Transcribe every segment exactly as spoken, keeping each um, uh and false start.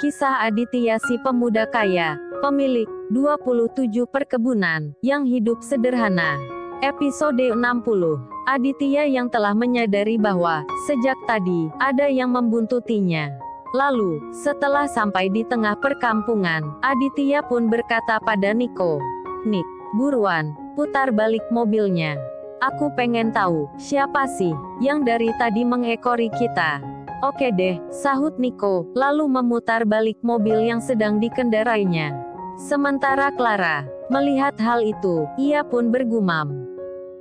Kisah Aditya si pemuda kaya, pemilik dua puluh tujuh perkebunan, yang hidup sederhana. Episode enam puluh. Aditya yang telah menyadari bahwa, sejak tadi, ada yang membuntutinya. Lalu, setelah sampai di tengah perkampungan, Aditya pun berkata pada Niko, "Nik, buruan, putar balik mobilnya. Aku pengen tahu, siapa sih, yang dari tadi mengekori kita." "Oke deh," sahut Niko, lalu memutar balik mobil yang sedang dikendarainya. Sementara Clara melihat hal itu, ia pun bergumam,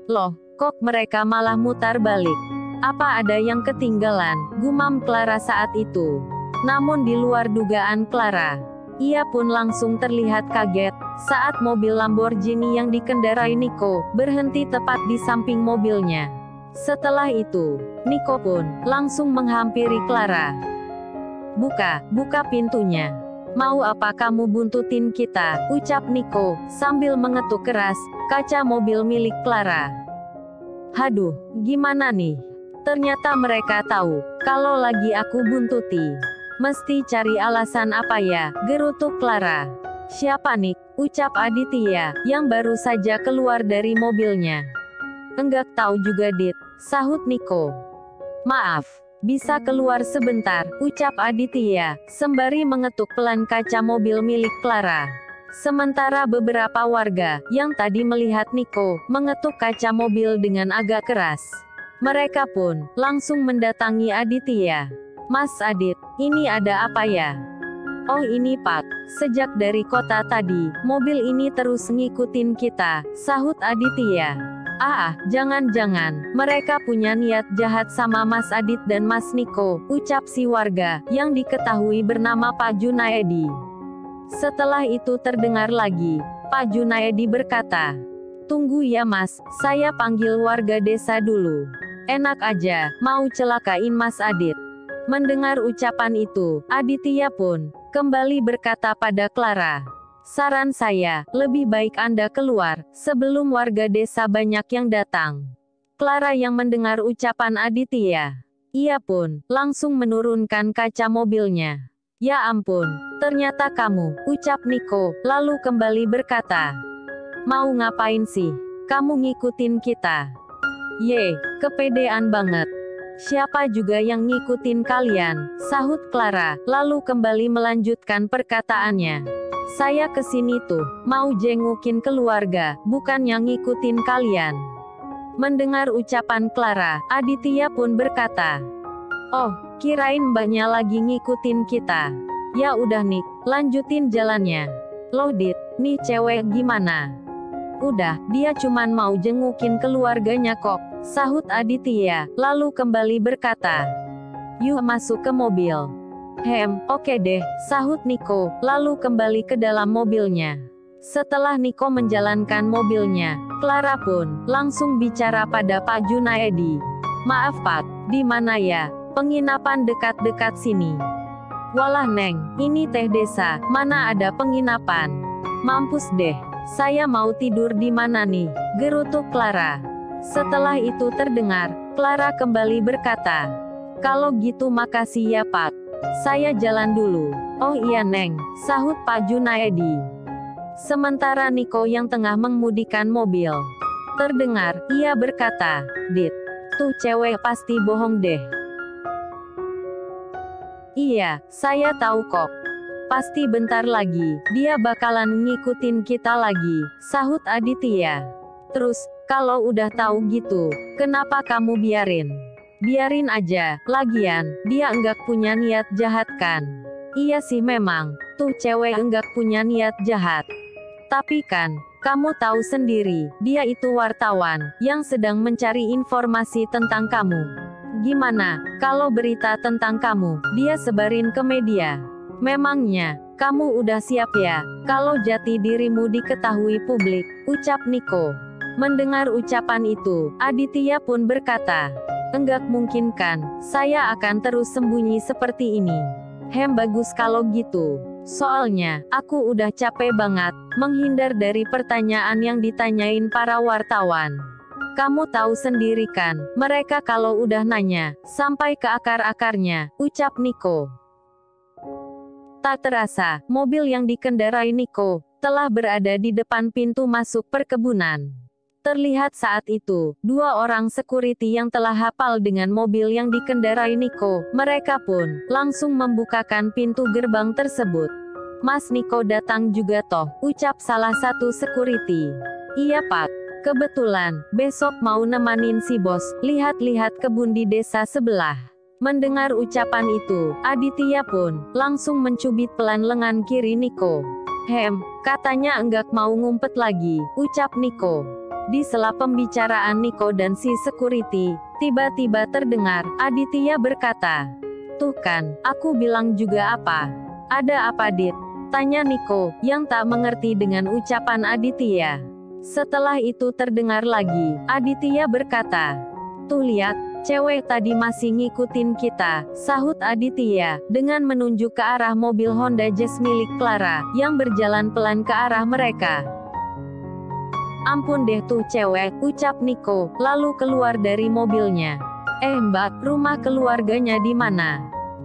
"Loh, kok mereka malah mutar balik? Apa ada yang ketinggalan?" gumam Clara saat itu. Namun di luar dugaan Clara, ia pun langsung terlihat kaget saat mobil Lamborghini yang dikendarai Niko berhenti tepat di samping mobilnya. Setelah itu, Niko pun langsung menghampiri Clara. "Buka, buka pintunya. Mau apa kamu buntutin kita?" ucap Niko, sambil mengetuk keras kaca mobil milik Clara. "Haduh, gimana nih? Ternyata mereka tahu, kalau lagi aku buntuti. Mesti cari alasan apa ya?" gerutu Clara. "Siapa nih?" ucap Aditya, yang baru saja keluar dari mobilnya. "Enggak tahu juga, Dit," sahut Niko. "Maaf, bisa keluar sebentar?" ucap Aditya, sembari mengetuk pelan kaca mobil milik Clara. Sementara beberapa warga, yang tadi melihat Niko, mengetuk kaca mobil dengan agak keras. Mereka pun, langsung mendatangi Aditya. "Mas Adit, ini ada apa ya?" "Oh ini Pak, sejak dari kota tadi, mobil ini terus ngikutin kita," sahut Aditya. "Ah, jangan-jangan, mereka punya niat jahat sama Mas Adit dan Mas Niko," ucap si warga, yang diketahui bernama Pak Junaedi. Setelah itu terdengar lagi, Pak Junaedi berkata, "Tunggu ya Mas, saya panggil warga desa dulu. Enak aja, mau celakain Mas Adit." Mendengar ucapan itu, Aditya pun, kembali berkata pada Clara, "Saran saya, lebih baik Anda keluar, sebelum warga desa banyak yang datang." Clara yang mendengar ucapan Aditya, ia pun, langsung menurunkan kaca mobilnya. "Ya ampun, ternyata kamu," ucap Niko, lalu kembali berkata, "Mau ngapain sih, kamu ngikutin kita? Ye, kepedean banget. Siapa juga yang ngikutin kalian?" sahut Clara, lalu kembali melanjutkan perkataannya. "Saya kesini tuh, mau jengukin keluarga, bukannya ngikutin kalian." Mendengar ucapan Clara, Aditya pun berkata, "Oh, kirain mbaknya lagi ngikutin kita. Ya udah Nik, lanjutin jalannya." "Loh Dit, nih cewek gimana?" "Udah, dia cuman mau jengukin keluarganya kok," sahut Aditya, lalu kembali berkata, "Yuk masuk ke mobil." "Hem, oke deh," sahut Niko, lalu kembali ke dalam mobilnya. Setelah Niko menjalankan mobilnya, Clara pun, langsung bicara pada Pak Junaedi. "Maaf Pak, di mana ya, penginapan dekat-dekat sini?" "Walah Neng, ini teh desa, mana ada penginapan. Mampus deh, saya mau tidur di mana nih?" gerutu Clara. Setelah itu terdengar, Clara kembali berkata, "Kalau gitu makasih ya Pak. Saya jalan dulu." "Oh iya Neng," sahut Pak Junaedi. Sementara Niko yang tengah mengemudikan mobil, terdengar, ia berkata, "Dit, tuh cewek pasti bohong deh." "Iya, saya tahu kok. Pasti bentar lagi, dia bakalan ngikutin kita lagi," sahut Aditya. "Terus, kalau udah tahu gitu, kenapa kamu biarin?" "Biarin aja, lagian, dia enggak punya niat jahat kan?" "Iya sih memang, tuh cewek enggak punya niat jahat. Tapi kan, kamu tahu sendiri, dia itu wartawan, yang sedang mencari informasi tentang kamu. Gimana, kalau berita tentang kamu, dia sebarin ke media? Memangnya, kamu udah siap ya, kalau jati dirimu diketahui publik," ucap Niko. Mendengar ucapan itu, Aditya pun berkata, "Enggak mungkin kan, saya akan terus sembunyi seperti ini." "Hem bagus kalau gitu. Soalnya, aku udah capek banget, menghindar dari pertanyaan yang ditanyain para wartawan. Kamu tahu sendiri kan, mereka kalau udah nanya, sampai ke akar-akarnya," ucap Niko. Tak terasa, mobil yang dikendarai Nico telah berada di depan pintu masuk perkebunan. Terlihat saat itu, dua orang security yang telah hafal dengan mobil yang dikendarai Nico, mereka pun langsung membukakan pintu gerbang tersebut. "Mas Nico datang juga toh," ucap salah satu security. "Iya Pak, kebetulan, besok mau nemanin si bos, lihat-lihat kebun di desa sebelah." Mendengar ucapan itu, Aditya pun langsung mencubit pelan lengan kiri Nico. "Hem, katanya enggak mau ngumpet lagi," ucap Nico. Di sela pembicaraan Nico dan si security, tiba-tiba terdengar Aditya berkata, "Tuh kan, aku bilang juga apa." "Ada apa Dit?" tanya Nico, yang tak mengerti dengan ucapan Aditya. Setelah itu terdengar lagi, Aditya berkata, "Tuh lihat, cewek tadi masih ngikutin kita," sahut Aditya, dengan menunjuk ke arah mobil Honda Jazz milik Clara, yang berjalan pelan ke arah mereka. "Ampun deh tuh cewek," ucap Nico, lalu keluar dari mobilnya. "Eh Mbak, rumah keluarganya di mana?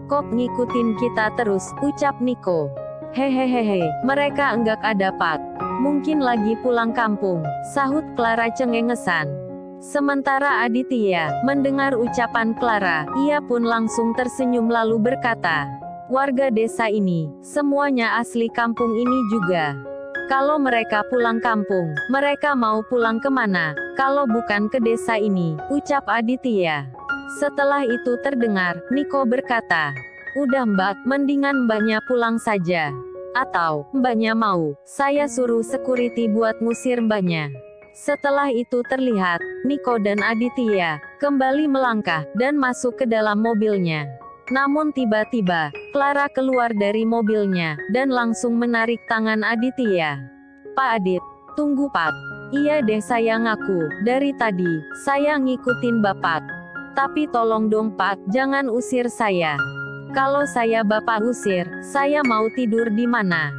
Kok ngikutin kita terus," ucap Nico. "Hehehehe, mereka enggak ada Pak. Mungkin lagi pulang kampung," sahut Clara cengengesan. Sementara Aditya, mendengar ucapan Clara, ia pun langsung tersenyum lalu berkata, "Warga desa ini, semuanya asli kampung ini juga. Kalau mereka pulang kampung, mereka mau pulang kemana, kalau bukan ke desa ini," ucap Aditya. Setelah itu terdengar, Nico berkata, "Udah Mbak, mendingan Mbaknya pulang saja. Atau, Mbaknya mau, saya suruh security buat ngusir Mbaknya." Setelah itu terlihat, Nico dan Aditya kembali melangkah, dan masuk ke dalam mobilnya. Namun tiba-tiba, Clara keluar dari mobilnya, dan langsung menarik tangan Aditya. "Pak Adit, tunggu Pak." "Iya deh saya ngaku, dari tadi, saya ngikutin Bapak. Tapi tolong dong Pak, jangan usir saya. Kalau saya Bapak usir, saya mau tidur di mana?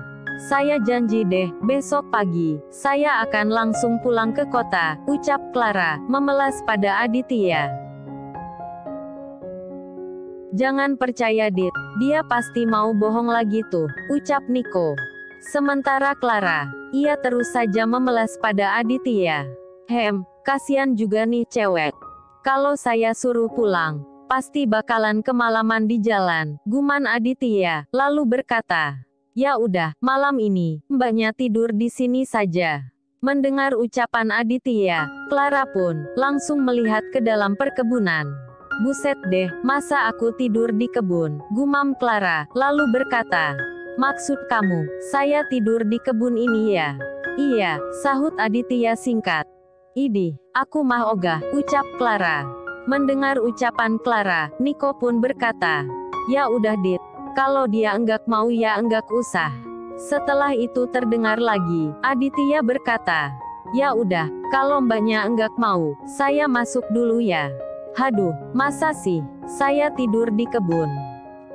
Saya janji deh, besok pagi, saya akan langsung pulang ke kota," ucap Clara, memelas pada Aditya. "Jangan percaya Dit, dia pasti mau bohong lagi tuh," ucap Nico. Sementara Clara, ia terus saja memelas pada Aditya. "Hem, kasihan juga nih cewek. Kalau saya suruh pulang, pasti bakalan kemalaman di jalan," guman Aditya, lalu berkata, "Ya udah, malam ini, Mbaknya tidur di sini saja." Mendengar ucapan Aditya, Clara pun langsung melihat ke dalam perkebunan. "Buset deh, masa aku tidur di kebun," gumam Clara, lalu berkata, "Maksud kamu, saya tidur di kebun ini ya?" "Iya," sahut Aditya singkat. "Idih, aku mah ogah," ucap Clara. Mendengar ucapan Clara, Nico pun berkata, "Ya udah Dit, kalau dia enggak mau ya enggak usah." Setelah itu terdengar lagi, Aditya berkata, "Ya udah, kalau Mbaknya enggak mau, saya masuk dulu ya." "Haduh, masa sih, saya tidur di kebun.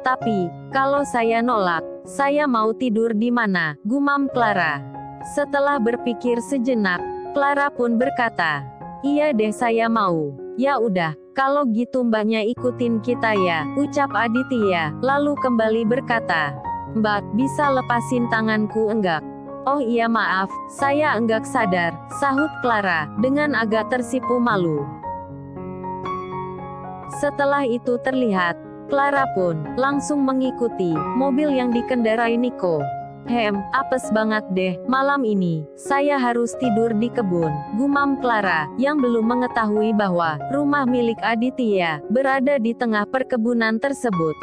Tapi, kalau saya nolak, saya mau tidur di mana?" gumam Clara. Setelah berpikir sejenak, Clara pun berkata, "Iya deh saya mau." "Ya udah, kalau gitu Mbaknya ikutin kita ya," ucap Aditya, lalu kembali berkata, "Mbak, bisa lepasin tanganku enggak?" "Oh iya maaf, saya enggak sadar," sahut Clara, dengan agak tersipu malu. Setelah itu terlihat, Clara pun langsung mengikuti mobil yang dikendarai Nico. "Hem, apes banget deh, malam ini, saya harus tidur di kebun," gumam Clara, yang belum mengetahui bahwa rumah milik Aditya berada di tengah perkebunan tersebut.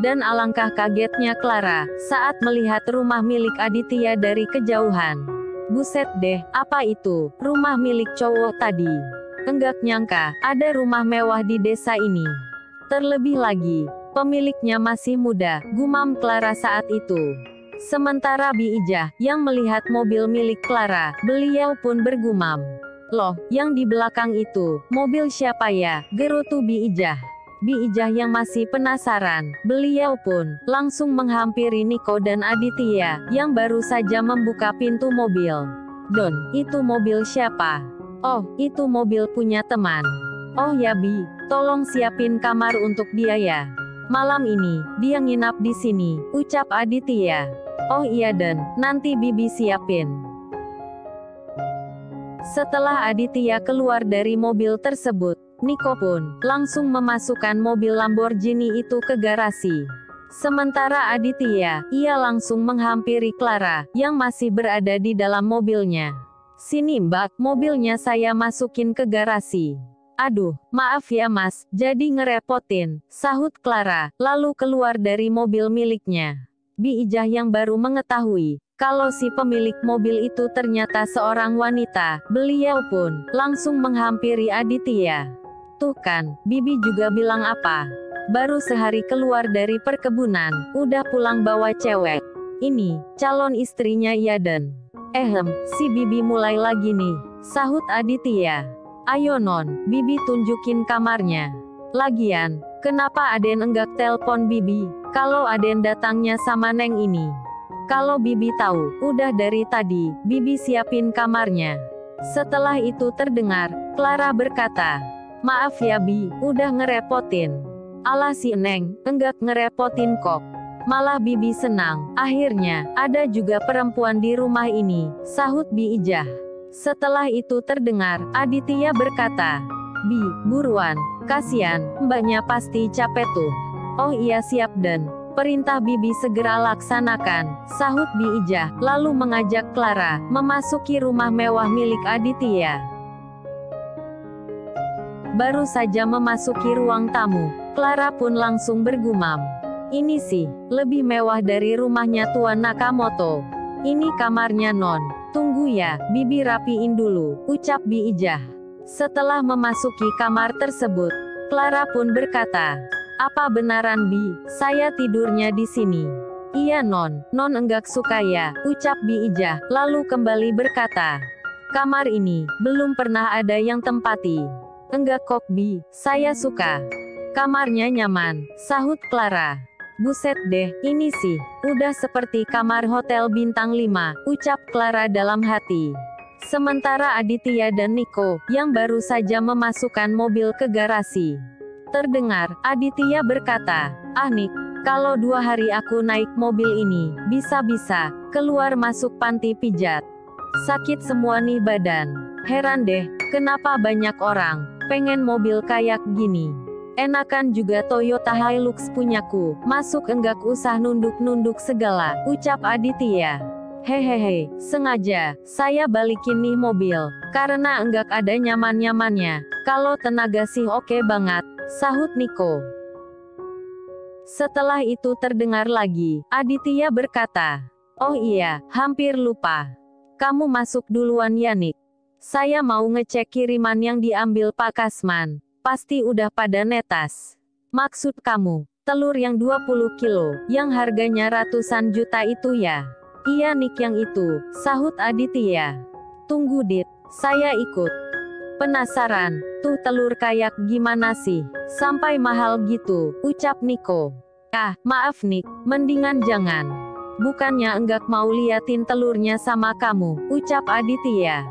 Dan alangkah kagetnya Clara, saat melihat rumah milik Aditya dari kejauhan. "Buset deh, apa itu, rumah milik cowok tadi. Enggak nyangka, ada rumah mewah di desa ini. Terlebih lagi, pemiliknya masih muda," gumam Clara saat itu. Sementara Biijah, yang melihat mobil milik Clara, beliau pun bergumam, "Loh, yang di belakang itu, mobil siapa ya?" gerutu Biijah. Biijah yang masih penasaran, beliau pun langsung menghampiri Nico dan Aditya, yang baru saja membuka pintu mobil. "Don, itu mobil siapa?" "Oh, itu mobil punya teman." "Oh ya Bi, tolong siapin kamar untuk dia ya." Malam ini, dia nginap di sini, ucap Aditya. Oh iya Den, nanti Bibi siapin. Setelah Aditya keluar dari mobil tersebut, Niko pun langsung memasukkan mobil Lamborghini itu ke garasi. Sementara Aditya, ia langsung menghampiri Clara, yang masih berada di dalam mobilnya. Sini Mbak, mobilnya saya masukin ke garasi. Aduh, maaf ya Mas, jadi ngerepotin, sahut Clara, lalu keluar dari mobil miliknya. Bi Ijah yang baru mengetahui kalau si pemilik mobil itu ternyata seorang wanita, beliau pun langsung menghampiri Aditya. Tuh kan, Bibi juga bilang apa? Baru sehari keluar dari perkebunan, udah pulang bawa cewek. Ini, calon istrinya Yaden. Ehem, si Bibi mulai lagi nih, sahut Aditya. Ayo non, Bibi tunjukin kamarnya. Lagian, kenapa Aden enggak telpon Bibi, kalau Aden datangnya sama Neng ini? Kalau Bibi tahu, udah dari tadi, Bibi siapin kamarnya. Setelah itu terdengar, Clara berkata, maaf ya Bi, udah ngerepotin. Alah si Neng, enggak ngerepotin kok. Malah Bibi senang, akhirnya, ada juga perempuan di rumah ini, sahut Bi Ijah. Setelah itu terdengar, Aditya berkata, Bi, buruan, kasihan, mbaknya pasti capek tuh. Oh iya siap Den. Perintah Bibi segera laksanakan, sahut Bi Ijah, lalu mengajak Clara memasuki rumah mewah milik Aditya. Baru saja memasuki ruang tamu, Clara pun langsung bergumam. Ini sih, lebih mewah dari rumahnya Tuan Nakamoto. Ini kamarnya non, tunggu ya, Bibi rapiin dulu, ucap Bi Ijah. Setelah memasuki kamar tersebut, Clara pun berkata, apa benaran Bi, saya tidurnya di sini? Iya non, non enggak suka ya, ucap Bi Ijah, lalu kembali berkata, kamar ini, belum pernah ada yang tempati. Enggak kok Bi, saya suka. Kamarnya nyaman, sahut Clara. Buset deh, ini sih, udah seperti kamar hotel bintang lima, ucap Clara dalam hati. Sementara Aditya dan Niko, yang baru saja memasukkan mobil ke garasi. Terdengar, Aditya berkata, ah Nik, kalau dua hari aku naik mobil ini, bisa-bisa, keluar masuk panti pijat. Sakit semua nih badan. Heran deh, kenapa banyak orang pengen mobil kayak gini. Enakan juga Toyota Hilux punyaku, masuk enggak usah nunduk-nunduk segala, ucap Aditya. Hehehe, sengaja, saya balikin nih mobil, karena enggak ada nyaman-nyamannya, kalau tenaga sih oke banget. Sahut Niko. Setelah itu terdengar lagi, Aditya berkata, oh iya, hampir lupa. Kamu masuk duluan Yanik. Saya mau ngecek kiriman yang diambil Pak Kasman. Pasti udah pada netas. Maksud kamu, telur yang dua puluh kilo, yang harganya ratusan juta itu ya? Iya Nik yang itu, sahut Aditya. Tunggu Dit, saya ikut. Penasaran, tuh telur kayak gimana sih? Sampai mahal gitu, ucap Niko. Ah, maaf Nik, mendingan jangan. Bukannya enggak mau liatin telurnya sama kamu, ucap Aditya.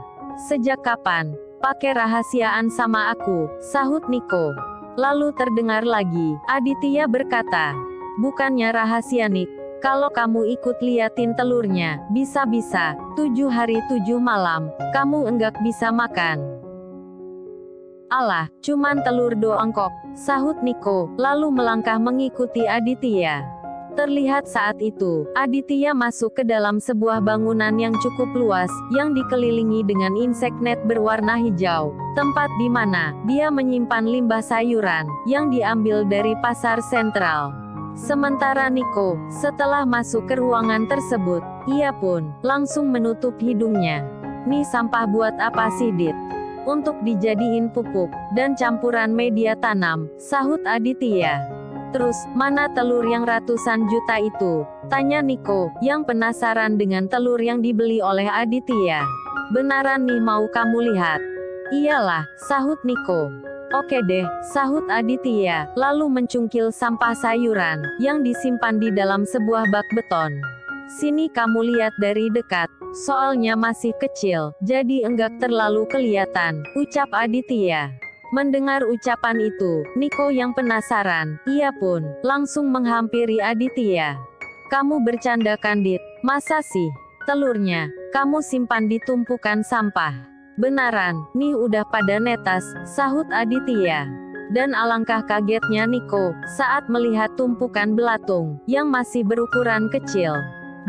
Sejak kapan, pakai rahasiaan sama aku, sahut Niko. Lalu terdengar lagi, Aditya berkata, bukannya rahasia Nik, kalau kamu ikut liatin telurnya, bisa-bisa, tujuh hari tujuh malam, kamu enggak bisa makan. Alah, cuman telur doang kok, sahut Niko, lalu melangkah mengikuti Aditya. Terlihat saat itu, Aditya masuk ke dalam sebuah bangunan yang cukup luas, yang dikelilingi dengan insect net berwarna hijau, tempat di mana dia menyimpan limbah sayuran, yang diambil dari pasar sentral. Sementara Niko, setelah masuk ke ruangan tersebut, ia pun langsung menutup hidungnya. Nih sampah buat apa sih Dit? Untuk dijadiin pupuk dan campuran media tanam, sahut Aditya. Terus, mana telur yang ratusan juta itu? Tanya Niko, yang penasaran dengan telur yang dibeli oleh Aditya. Benaran nih mau kamu lihat? Iyalah, sahut Niko. Oke deh, sahut Aditya, lalu mencungkil sampah sayuran, yang disimpan di dalam sebuah bak beton. Sini kamu lihat dari dekat. Soalnya masih kecil, jadi enggak terlalu kelihatan, ucap Aditya. Mendengar ucapan itu, Niko yang penasaran, ia pun langsung menghampiri Aditya. "Kamu bercanda, Kandit? Masa sih? Telurnya kamu simpan di tumpukan sampah? Benaran, nih udah pada netas," sahut Aditya. Dan alangkah kagetnya Niko saat melihat tumpukan belatung yang masih berukuran kecil.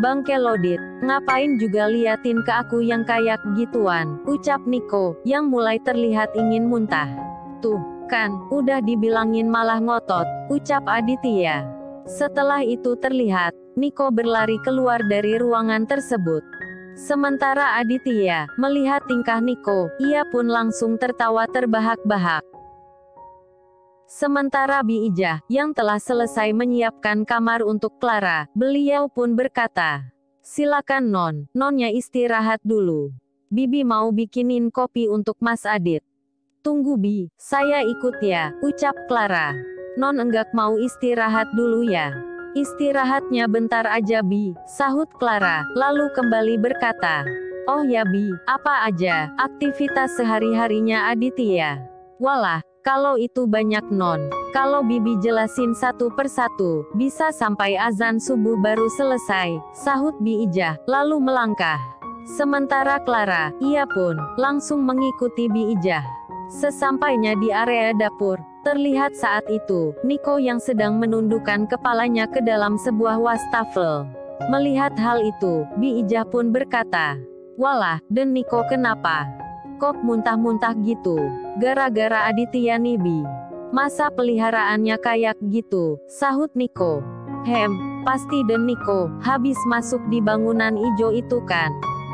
"Bang Kelodit, ngapain juga liatin ke aku yang kayak gituan," ucap Niko, yang mulai terlihat ingin muntah. "Tuh, kan, udah dibilangin malah ngotot," ucap Aditya. Setelah itu terlihat, Niko berlari keluar dari ruangan tersebut. Sementara Aditya, melihat tingkah Niko, ia pun langsung tertawa terbahak-bahak. Sementara Biijah, yang telah selesai menyiapkan kamar untuk Clara, beliau pun berkata, "Silakan Non, Nonnya istirahat dulu. Bibi mau bikinin kopi untuk Mas Adit." "Tunggu Bi, saya ikut ya," ucap Clara. "Non enggak mau istirahat dulu ya." "Istirahatnya bentar aja Bi," sahut Clara, lalu kembali berkata, "Oh ya Bi, apa aja aktivitas sehari-harinya Aditya?" "Walah, kalau itu banyak Non. Kalau Bibi jelasin satu persatu, bisa sampai azan subuh baru selesai," sahut Biijah, lalu melangkah. Sementara Clara, ia pun langsung mengikuti Biijah. Sesampainya di area dapur, terlihat saat itu Niko yang sedang menundukkan kepalanya ke dalam sebuah wastafel. Melihat hal itu, Biijah pun berkata, "Walah, Den Niko kenapa? Kok muntah-muntah gitu?" "Gara-gara Aditya Nibi. Masa peliharaannya kayak gitu," sahut Niko. "Hem, pasti Den Niko habis masuk di bangunan ijo itu kan."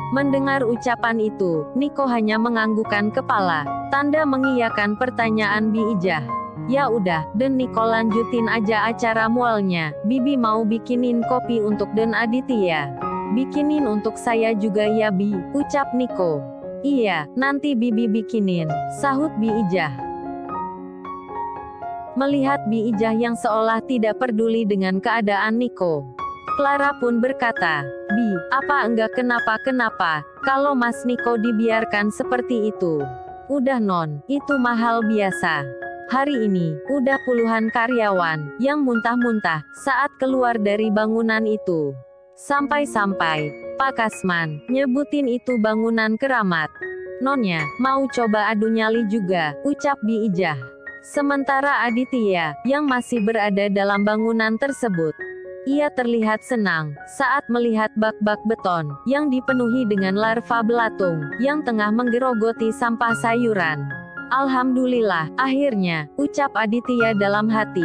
Mendengar ucapan itu, Niko hanya menganggukkan kepala, tanda mengiyakan pertanyaan Biijah. "Ya udah, Den Niko lanjutin aja acara mualnya. Bibi mau bikinin kopi untuk Den Aditya." "Bikinin untuk saya juga ya Bi," ucap Niko. "Iya, nanti Bibi bikinin," sahut Biijah. Melihat Biijah yang seolah tidak peduli dengan keadaan Niko, Clara pun berkata, "Bi, apa enggak kenapa-kenapa, kalau Mas Niko dibiarkan seperti itu?" "Udah Non, itu mahal biasa. Hari ini, udah puluhan karyawan yang muntah-muntah saat keluar dari bangunan itu. Sampai-sampai Pak Kasman nyebutin itu bangunan keramat. Nonnya mau coba adu nyali juga," ucap Biijah. Sementara Aditya, yang masih berada dalam bangunan tersebut, ia terlihat senang saat melihat bak-bak beton yang dipenuhi dengan larva belatung yang tengah menggerogoti sampah sayuran. "Alhamdulillah, akhirnya," ucap Aditya dalam hati.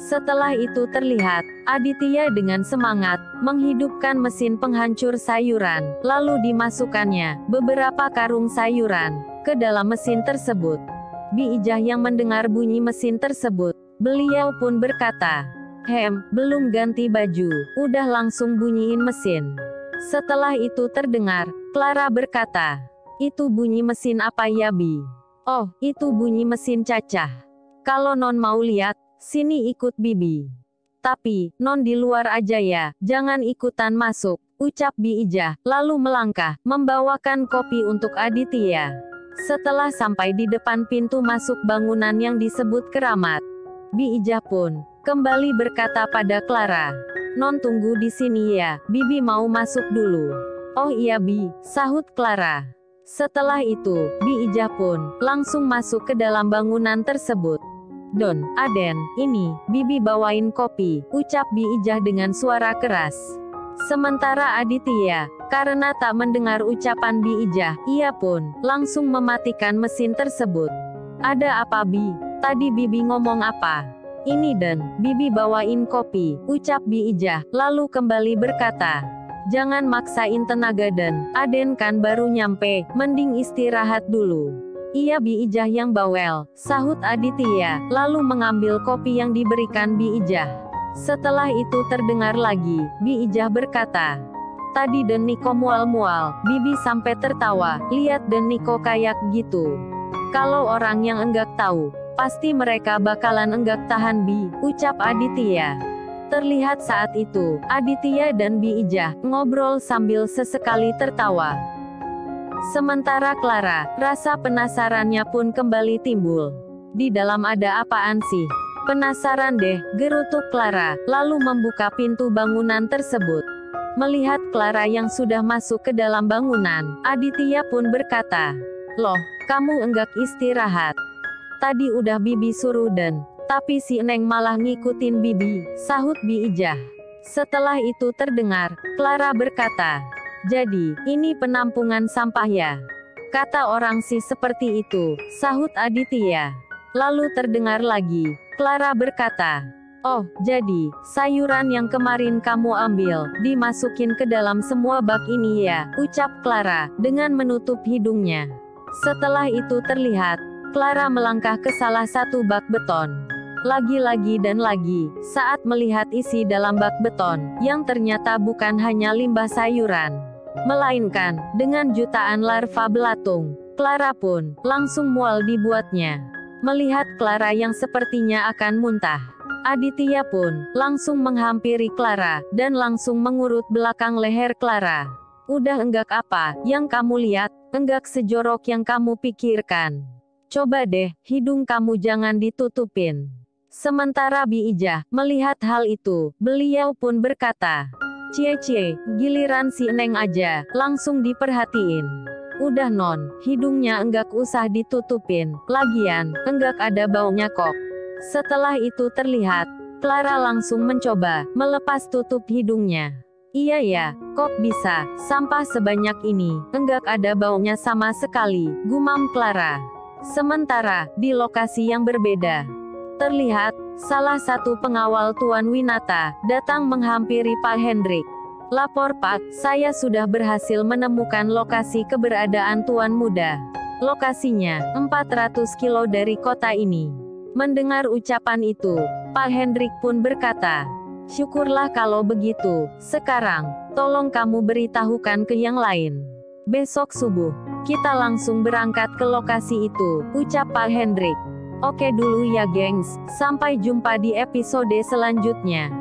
Setelah itu terlihat, Aditya dengan semangat menghidupkan mesin penghancur sayuran, lalu dimasukkannya beberapa karung sayuran ke dalam mesin tersebut. Biijah yang mendengar bunyi mesin tersebut, beliau pun berkata, "Hem, belum ganti baju, udah langsung bunyiin mesin." Setelah itu terdengar, Clara berkata, "Itu bunyi mesin apa ya Bi?" "Oh, itu bunyi mesin cacah. Kalau Non mau lihat, sini ikut Bibi. Tapi, Non di luar aja ya, jangan ikutan masuk," ucap Biijah, lalu melangkah, membawakan kopi untuk Aditya. Setelah sampai di depan pintu masuk bangunan yang disebut keramat, Biijah pun kembali berkata pada Clara, "Non tunggu di sini ya, Bibi mau masuk dulu." "Oh iya Bi," sahut Clara. Setelah itu, Biijah pun langsung masuk ke dalam bangunan tersebut. "Don, Aden, ini, Bibi bawain kopi," ucap Biijah dengan suara keras. Sementara Aditya, karena tak mendengar ucapan Biijah, ia pun langsung mematikan mesin tersebut. "Ada apa Bi? Tadi Bibi ngomong apa?" "Ini Den, Bibi bawain kopi," ucap Biijah, lalu kembali berkata, "Jangan maksain tenaga Den, Aden kan baru nyampe, mending istirahat dulu." "Iya Biijah yang bawel," sahut Aditya, lalu mengambil kopi yang diberikan Biijah. Setelah itu terdengar lagi, Biijah berkata, "Tadi Den Niko mual-mual, Bibi sampai tertawa, lihat Den Niko kayak gitu. Kalau orang yang enggak tahu, pasti mereka bakalan enggak tahan Bi," ucap Aditya. Terlihat saat itu, Aditya dan Biijah ngobrol sambil sesekali tertawa. Sementara Clara, rasa penasarannya pun kembali timbul. Di dalam ada apaan sih? Penasaran deh, gerutu Clara, lalu membuka pintu bangunan tersebut. Melihat Clara yang sudah masuk ke dalam bangunan, Aditya pun berkata, "Loh, kamu enggak istirahat? Tadi udah Bibi suruh dan, tapi si Neng malah ngikutin Bibi," sahut Biijah. Setelah itu terdengar, Clara berkata, "Jadi, ini penampungan sampah ya? Kata orang sih seperti itu," sahut Aditya. Lalu terdengar lagi, Clara berkata, "Oh, jadi, sayuran yang kemarin kamu ambil, dimasukin ke dalam semua bak ini ya," ucap Clara, dengan menutup hidungnya. Setelah itu terlihat, Clara melangkah ke salah satu bak beton. Lagi-lagi dan lagi, saat melihat isi dalam bak beton, yang ternyata bukan hanya limbah sayuran, melainkan, dengan jutaan larva belatung, Clara pun, langsung mual dibuatnya. Melihat Clara yang sepertinya akan muntah, Aditya pun, langsung menghampiri Clara, dan langsung mengurut belakang leher Clara. "Udah enggak apa, yang kamu lihat, enggak sejorok yang kamu pikirkan. Coba deh, hidung kamu jangan ditutupin." Sementara Biijah melihat hal itu, beliau pun berkata, "Cie-cie, giliran si Neng aja, langsung diperhatiin. Udah non, hidungnya enggak usah ditutupin, lagian, enggak ada baunya kok." Setelah itu terlihat, Clara langsung mencoba, melepas tutup hidungnya. "Iya ya, kok bisa, sampah sebanyak ini, enggak ada baunya sama sekali," gumam Clara. Sementara, di lokasi yang berbeda, terlihat, salah satu pengawal Tuan Winata, datang menghampiri Pak Hendrik. "Lapor Pak, saya sudah berhasil menemukan lokasi keberadaan Tuan Muda. Lokasinya, empat ratus kilo dari kota ini." Mendengar ucapan itu, Pak Hendrik pun berkata, "Syukurlah kalau begitu, sekarang, tolong kamu beritahukan ke yang lain. Besok subuh, kita langsung berangkat ke lokasi itu," ucap Pak Hendrik. "Oke dulu ya gengs, sampai jumpa di episode selanjutnya."